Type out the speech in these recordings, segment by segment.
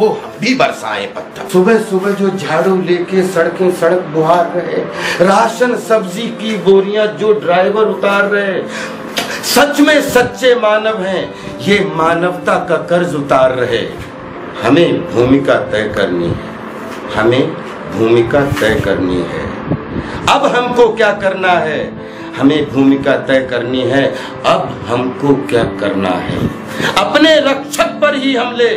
हो हम भी बरसाए पत्थर। सुबह सुबह जो झाड़ू लेके सड़कें सड़क बुहार रहे, राशन सब्जी की बोरियां जो ड्राइवर उतार रहे, सच में सच्चे मानव हैं, ये मानवता का कर्ज उतार रहे। हमें भूमिका तय करनी है, हमें भूमिका तय करनी है। अब हमको क्या करना है? हमें भूमिका तय करनी है। अब हमको क्या करना है? अपने रक्षक पर ही हमले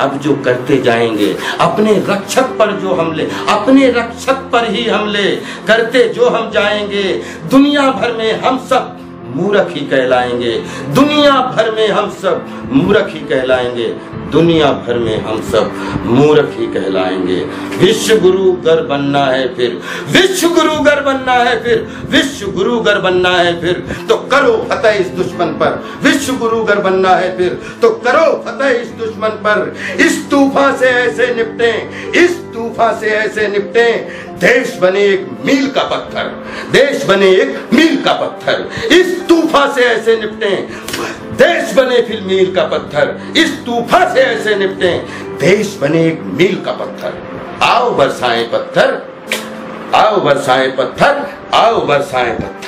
अब जो करते जाएंगे, अपने रक्षक पर जो हमले, अपने रक्षक पर ही हमले करते जो हम जाएंगे, दुनिया भर में हम सब मूर्ख ही कहलाएंगे। दुनिया भर में हम सब मूर्ख ही कहलाएंगे। दुनिया भर में हम सब मूर्ख ही कहलाएंगे। विश्व गुरुगर बनना है फिर, विश्व गुरुगर बनना है फिर, विश्व गुरुगर बनना है फिर, तो करो फतेह इस दुश्मन पर। विश्व गुरुगर बनना है फिर, तो करो फतेह इस दुश्मन पर। इस तूफान से ऐसे निपटें, इस तूफान से ऐसे निपटें, देश बने एक मील का पत्थर, देश बने एक मील का पत्थर। इस तूफान से ऐसे निपटें, देश बने फिर मील का पत्थर। इस तूफान से ऐसे निपटें, देश बने एक मील का पत्थर। आओ बरसाएं पत्थर, आओ बरसाएं पत्थर, आओ बरसाएं पत्थर।